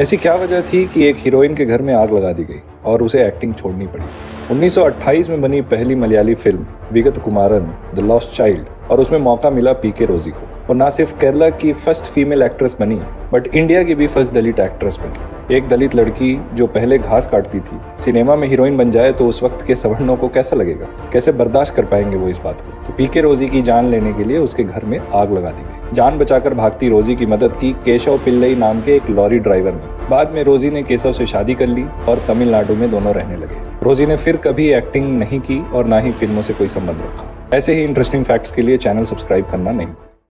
ऐसी क्या वजह थी कि एक हीरोइन के घर में आग लगा दी गई और उसे एक्टिंग छोड़नी पड़ी। 1928 में बनी पहली Malayali film Vigathakumaran the lost child और उसमें मौका मिला पीके रोजी को। और ना सिर्फ केरला की फर्स्ट फीमेल एक्ट्रेस बनी बट इंडिया की भी फर्स्ट दलित एक्ट्रेस बनी। एक दलित लड़की जो पहले घास काटती थी सिनेमा में हीरोइन बन जाए तो उस वक्त के सवर्णों को कैसा लगेगा, कैसे बर्दाश्त कर पाएंगे वो इस बात को। तो पीके रोजी की जान लेने के लिए उसके घर में आग लगा दी गई। जान बचाकर भागती रोजी की मदद की केशव पिल्लई नाम के एक लॉरी ड्राइवर ने। बाद में रोजी ने केशव से शादी कर ली और तमिलनाडु में दोनों रहने लगे। रोजी ने फिर कभी एक्टिंग नहीं की और ना ही फिल्मों से कोई संबंध रखा। ऐसे ही इंटरेस्टिंग फैक्ट्स के लिए चैनल सब्सक्राइब करना नहीं।